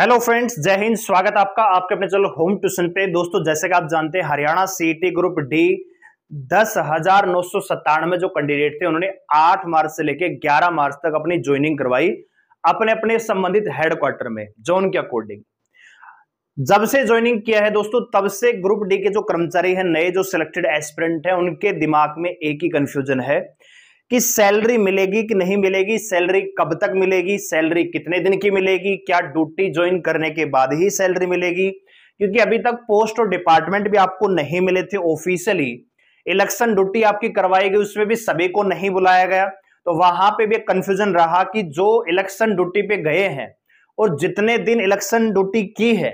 Hello friends, जय हिंद। स्वागत आपका आपके अपने चैनल होम ट्यूशन पे। दोस्तों, जैसे कि आप जानते हैं, हरियाणा सीईटी ग्रुप डी 10,997 जो कैंडिडेट थे उन्होंने 8 मार्च से लेकर 11 मार्च तक अपनी ज्वाइनिंग करवाई अपने अपने संबंधित हेडक्वार्टर में जोन के अकॉर्डिंग। जब से ज्वाइनिंग किया है दोस्तों, तब से ग्रुप डी के जो कर्मचारी है, नए जो सिलेक्टेड एस्पिरेंट है, उनके दिमाग में एक ही कंफ्यूजन है कि सैलरी मिलेगी कि नहीं मिलेगी, सैलरी कब तक मिलेगी, सैलरी कितने दिन की मिलेगी, क्या ड्यूटी ज्वाइन करने के बाद ही सैलरी मिलेगी, क्योंकि अभी तक पोस्ट और डिपार्टमेंट भी आपको नहीं मिले थे ऑफिशियली। इलेक्शन ड्यूटी आपकी करवाई गई, उसमें भी सभी को नहीं बुलाया गया, तो वहां पे भी एक कंफ्यूजन रहा कि जो इलेक्शन ड्यूटी पे गए हैं और जितने दिन इलेक्शन ड्यूटी की है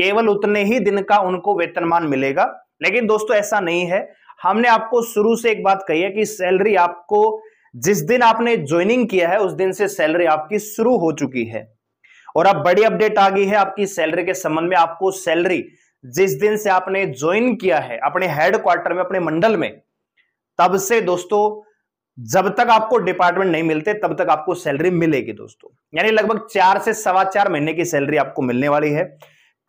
केवल उतने ही दिन का उनको वेतनमान मिलेगा। लेकिन दोस्तों ऐसा नहीं है। हमने आपको शुरू से एक बात कही है कि सैलरी आपको जिस दिन आपने ज्वाइनिंग किया है उस दिन से सैलरी आपकी शुरू हो चुकी है। और अब बड़ी अपडेट आ गई है आपकी सैलरी के संबंध में। आपको सैलरी जिस दिन से आपने ज्वाइन किया है अपने हेड क्वार्टर में, अपने मंडल में, तब से दोस्तों जब तक आपको डिपार्टमेंट नहीं मिलते तब तक आपको सैलरी मिलेगी दोस्तों। यानी लगभग 4 से सवा 4 महीने की सैलरी आपको मिलने वाली है।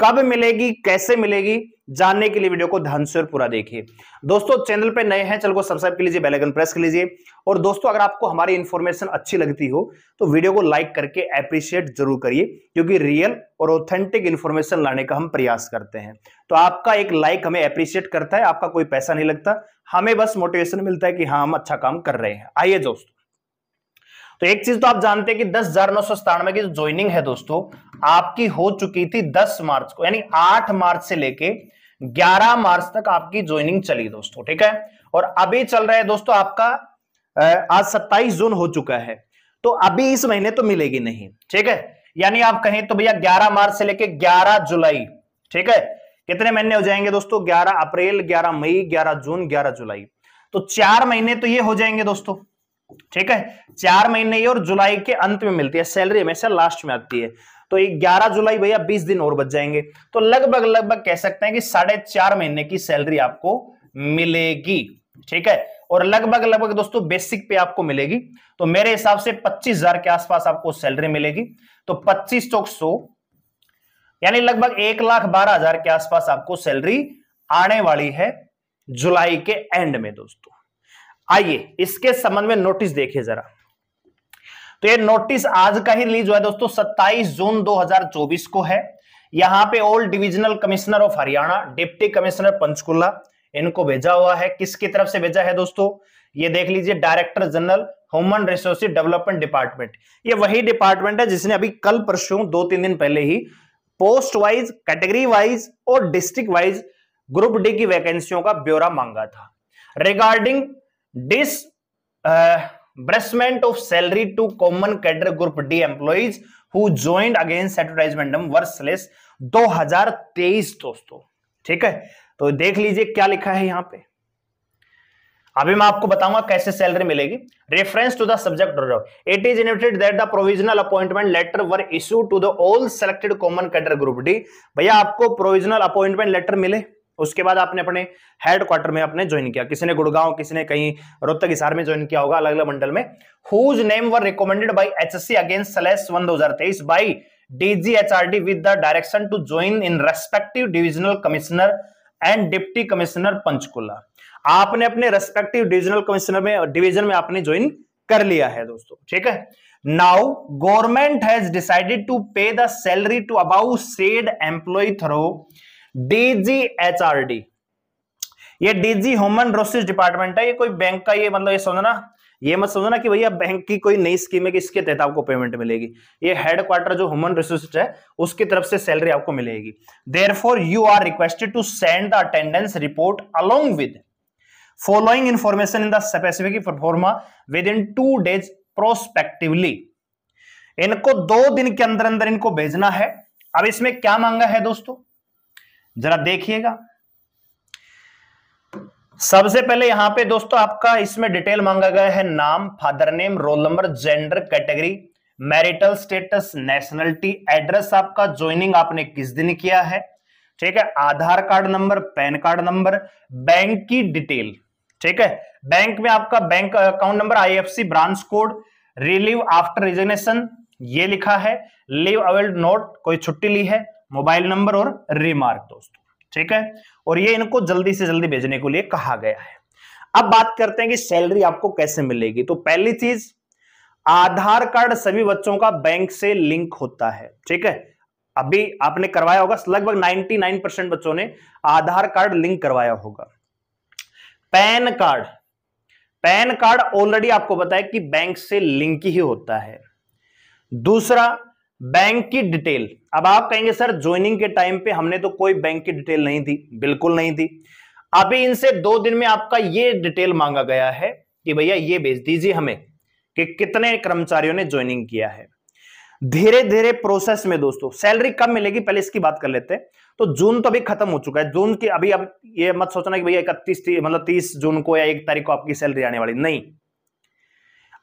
कब मिलेगी, कैसे मिलेगी, जानने के लिए वीडियो को ध्यान से और पूरा देखिए। दोस्तों, चैनल पे नए हैं, चैनल को सब्सक्राइब कर लीजिए, बेल आइकन प्रेस कर लीजिए। और दोस्तों, अगर आपको हमारी इन्फॉर्मेशन अच्छी लगती हो तो वीडियो को लाइक करके अप्रिशिएट जरूर करिए, क्योंकि रियल और ऑथेंटिक इन्फॉर्मेशन लाने का हम प्रयास करते हैं। तो आपका एक लाइक हमें अप्रिशिएट करता है, आपका कोई पैसा नहीं लगता, हमें बस मोटिवेशन मिलता है कि हाँ हम अच्छा काम कर रहे हैं। आइए दोस्तों, तो एक चीज तो आप जानते हैं कि 10,997 की जो ज्वाइनिंग है दोस्तों आपकी हो चुकी थी 10 मार्च को, यानी 8 मार्च से लेके 11 मार्च तक आपकी ज्वाइनिंग चली दोस्तों, ठीक है। और अभी चल रहा है दोस्तों आपका आज 27 जून हो चुका है, तो अभी इस महीने तो मिलेगी नहीं, ठीक है। यानी आप कहें तो भैया 11 मार्च से लेके 11 जुलाई, ठीक है, कितने महीने हो जाएंगे दोस्तों? 11 अप्रैल, 11 मई, 11 जून, 11 जुलाई, तो 4 महीने तो ये हो जाएंगे दोस्तों, ठीक है। 4 महीने ये, और जुलाई के अंत में मिलती है सैलरी, हमेशा लास्ट में आती है। तो 11 जुलाई भैया 20 दिन और बच जाएंगे, तो लगभग कह सकते हैं कि 4.5 महीने की सैलरी आपको मिलेगी, ठीक है। और लगभग दोस्तों बेसिक पे आपको मिलेगी, तो मेरे हिसाब से 25,000 के आसपास आपको सैलरी मिलेगी। तो 25 × 100 यानी लगभग 1,12,000 के आसपास आपको सैलरी आने वाली है जुलाई के एंड में दोस्तों। आइए इसके संबंध में नोटिस देखिए जरा। तो ये नोटिस आज का ही रिलीज हुआ है दोस्तों, 27 जून 2024 को है। यहां पे all divisional commissioner of Haryana, deputy commissioner Panchkula, इनको भेजा हुआ है। किसकी तरफ से भेजा है दोस्तों? ये देख लीजिए, director general human resource development department. ये वही डिपार्टमेंट है जिसने अभी कल परसों 2-3 दिन पहले ही पोस्ट वाइज, कैटेगरी वाइज और डिस्ट्रिक्ट वाइज ग्रुप डी की वैकेंसियों का ब्यौरा मांगा था regarding Disbursement of salary to common cadre group D employees who joined against advertisement number slash 2023 दोस्तों, ठीक है। तो देख लीजिए क्या लिखा है यहां पे। अभी मैं आपको बताऊंगा कैसे सैलरी मिलेगी। Reference to the subject order, it is noted that the provisional appointment letter were issue to the all selected common cadre group D. भैया आपको प्रोविजनल अपॉइंटमेंट लेटर मिले, उसके बाद आपने अपने हेड क्वार्टर में आपने ज्वाइन किया। किसी ने गुड़गांव, किसी ने कहीं रोहतक हिसार में ज्वाइन किया होगा, अलग अलग मंडल में। Whose name were recommended by HSC against slash 1/2023 by DGHRD with the direction to join in respective divisional commissioner and deputy commissioner Panchkula. आपने अपने रेस्पेक्टिव डिविजनल कमिश्नर में, डिविजन में आपने ज्वाइन कर लिया है दोस्तों, ठीक है। Now government has decided to pay the salary to above said employ through DGHRD। ये DG ह्यूमन रिसोर्स डिपार्टमेंट है, ये कोई बैंक का, ये मतलब ये समझना, ये मत समझना कि भैया बैंक की कोई नई स्कीम है कि इसके तहत आपको पेमेंट मिलेगी। ये हेडक्वार्टर जो ह्यूमन रिसोर्स है उसकी तरफ से सैलरी आपको मिलेगी। Therefore you are requested to send the attendance report along with following information in the specific proforma within 2 days prospectively. इनको 2 दिन के अंदर अंदर इनको भेजना है। अब इसमें क्या मांगा है दोस्तों, जरा देखिएगा। सबसे पहले यहां पे दोस्तों आपका इसमें डिटेल मांगा गया है, नाम, father name, roll number, gender, category, marital status, nationality, address आपका, ज्वाइनिंग आपने किस दिन किया है, ठीक है, Aadhaar card number, PAN card number, bank की डिटेल, ठीक है। बैंक में आपका bank account number, IFSC branch code, relieve after resignation, ये लिखा है लीव अवेल्ड नोट, कोई छुट्टी ली है, मोबाइल नंबर और रिमार्क दोस्तों, ठीक है। और ये इनको जल्दी से जल्दी भेजने के लिए कहा गया है। अब बात करते हैं कि सैलरी आपको कैसे मिलेगी। तो पहली चीज, आधार कार्ड सभी बच्चों का बैंक से लिंक होता है, ठीक है। अभी आपने करवाया होगा, लगभग 99% बच्चों ने आधार कार्ड लिंक करवाया होगा। PAN card, PAN card already आपको बताया कि बैंक से लिंक ही होता है। दूसरा, बैंक की डिटेल। अब आप कहेंगे सर ज्वाइनिंग के टाइम पे हमने तो कोई बैंक की डिटेल नहीं थी, बिल्कुल नहीं थी। अभी इनसे 2 दिन में आपका ये डिटेल मांगा गया है कि भैया ये भेज दीजिए हमें कि कितने कर्मचारियों ने ज्वाइनिंग किया है। धीरे धीरे प्रोसेस में दोस्तों सैलरी कब मिलेगी पहले इसकी बात कर लेते हैं। तो जून तो अभी खत्म हो चुका है, जून की अभी आप ये मत सोचना कि भैया 30 जून को या 1 तारीख को आपकी सैलरी आने वाली, नहीं।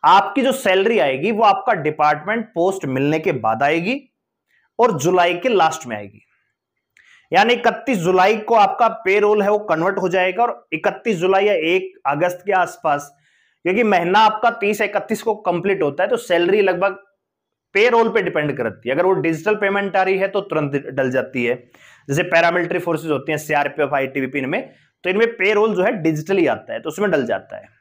आपकी जो सैलरी आएगी वो आपका डिपार्टमेंट पोस्ट मिलने के बाद आएगी और जुलाई के लास्ट में आएगी। यानी 31 जुलाई को आपका पे रोल है वो कन्वर्ट हो जाएगा और 31 जुलाई या 1 अगस्त के आसपास, क्योंकि महीना आपका 30 या 31 को कंप्लीट होता है, तो सैलरी लगभग पे रोल पे डिपेंड करती है। अगर वो डिजिटल पेमेंट आ रही है तो तुरंत डल जाती है, जैसे पैरामिलिट्री फोर्सेज होती हैं, सीआरपीएफ, आईटीबीपी, इनमें तो इनमें पे रोल जो है डिजिटली आता है तो उसमें डल जाता है।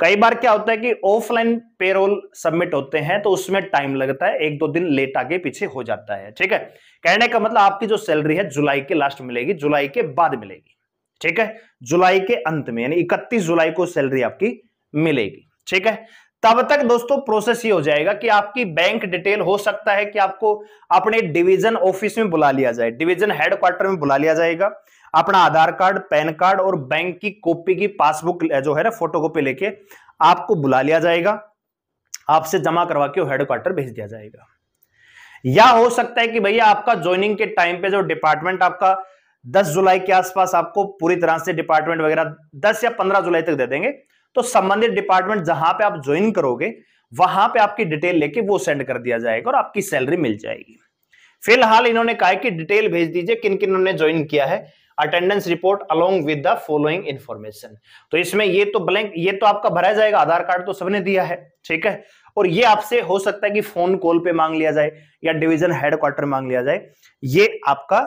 कई बार क्या होता है कि ऑफलाइन पेरोल सबमिट होते हैं तो उसमें टाइम लगता है, 1-2 दिन लेट आगे पीछे हो जाता है, ठीक है। कहने का मतलब आपकी जो सैलरी है जुलाई के लास्ट मिलेगी, जुलाई के बाद मिलेगी, ठीक है, जुलाई के अंत में, यानी 31 जुलाई को सैलरी आपकी मिलेगी, ठीक है। तब तक दोस्तों प्रोसेस ये हो जाएगा कि आपकी बैंक डिटेल, हो सकता है कि आपको अपने डिवीजन ऑफिस में बुला लिया जाए, डिवीजन हेडक्वार्टर में बुला लिया जाएगा, अपना आधार कार्ड, पैन कार्ड और बैंक की कॉपी की पासबुक जो है ना फोटोकॉपी लेके आपको बुला लिया जाएगा, आपसे जमा करवा के हेडक्वार्टर भेज दिया जाएगा। या हो सकता है कि भैया आपका ज्वाइनिंग के टाइम पे जो डिपार्टमेंट आपका 10 जुलाई के आसपास आपको पूरी तरह से डिपार्टमेंट वगैरह 10 या 15 जुलाई तक दे देंगे, तो संबंधित डिपार्टमेंट जहां पे आप ज्वाइन करोगे वहां पे आपकी डिटेल लेके वो सेंड कर दिया जाएगा और आपकी सैलरी मिल जाएगी। फिलहाल इन्होंने कहा कि डिटेल भेज दीजिए किन किन ने ज्वाइन किया है, attendance report along with the following information. तो इसमें ये तो ब्लैंक, ये तो आपका भरा जाएगा, आधार कार्ड तो सबने दिया है, ठीक है। और ये आपसे हो सकता है कि फोन कॉल पे मांग लिया जाए या डिवीजन हेडक्वार्टर मांग लिया जाए, ये आपका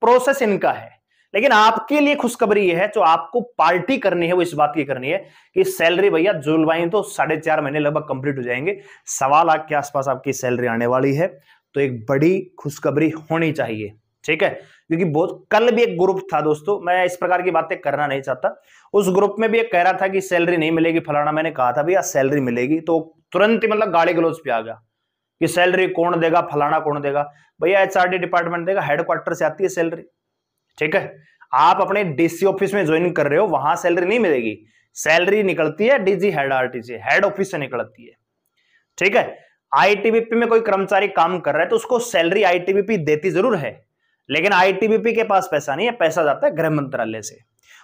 प्रोसेस इनका है। लेकिन आपके लिए खुशखबरी ये है, जो आपको पार्टी करनी है वो इस बात की करनी है कि सैलरी भैया जुलाई तो 4.5 महीने लगभग कंप्लीट हो जाएंगे, 1.25 लाख के आसपास आपकी सैलरी आने वाली है, तो एक बड़ी खुशखबरी होनी चाहिए, ठीक है। क्योंकि बहुत कल भी एक ग्रुप था दोस्तों, मैं इस प्रकार की बातें करना नहीं चाहता, उस ग्रुप में भी एक कह रहा था कि सैलरी नहीं मिलेगी फलाना, मैंने कहा था भैया सैलरी मिलेगी, तो तुरंत ही मतलब गाड़ी गलौज पे आ गया कि सैलरी कौन देगा, फलाना कौन देगा। भैया एचआरडी डिपार्टमेंट देगा, हेडक्वार्टर से आती है सैलरी, ठीक है। आप अपने डीसी ऑफिस में ज्वाइन कर रहे हो, वहां सैलरी नहीं मिलेगी, सैलरी निकलती है डीजी हेडआरटीसी, हेड ऑफिस से निकलती है, ठीक है। आईटीबीपी में कोई कर्मचारी काम कर रहा है तो उसको सैलरी आईटीबीपी देती जरूर है, लेकिन आईटीबीपी के पास पैसा नहीं है, पैसा जाता है गृह मंत्रालय से,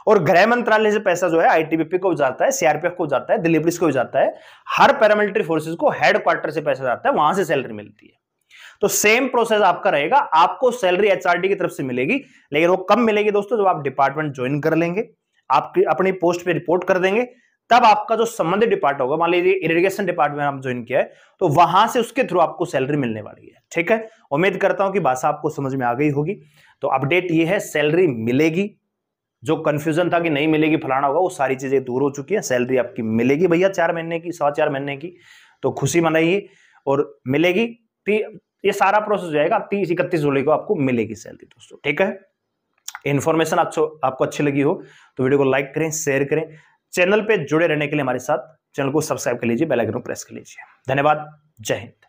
और गृह मंत्रालय से पैसा जो है आईटीबीपी को जाता है, सीआरपीएफ को जाता है, दिल्ली पुलिस को जाता है, हर पैरामिलिट्री फोर्सेस को हेडक्वार्टर से पैसा जाता है, वहां से सैलरी मिलती है। तो सेम प्रोसेस आपका रहेगा, आपको सैलरी एचआरडी की तरफ से मिलेगी, लेकिन वो कब मिलेगी दोस्तों, जब आप डिपार्टमेंट ज्वाइन कर लेंगे, आपकी अपनी पोस्ट पर रिपोर्ट कर देंगे, तब आपका जो संबंधित डिपार्ट होगा, मान लीजिए इरिगेशन डिपार्टमेंट आप ज्वाइन किया है, तो वहां से उसके थ्रू आपको सैलरी मिलने वाली है, ठीक है। उम्मीद करता हूं कि भाषा आपको समझ में आ गई होगी। तो अपडेट ये है, सैलरी मिलेगी, जो कंफ्यूजन था कि नहीं मिलेगी फलाना होगा, वो सारी चीजें दूर हो चुकी हैं, सैलरी आपकी मिलेगी भैया 4 महीने की, 4.25 महीने की, तो खुशी मनाइए और मिलेगी। ये सारा प्रोसेस हो जाएगा, 30-31 जुलाई को आपको मिलेगी सैलरी दोस्तों, ठीक है। इन्फॉर्मेशन आपको अच्छी लगी हो तो वीडियो को लाइक करें, शेयर करें, चैनल पे जुड़े रहने के लिए हमारे साथ चैनल को सब्सक्राइब कर लीजिए, बेल आइकन को प्रेस कर लीजिए। धन्यवाद, जय हिंद।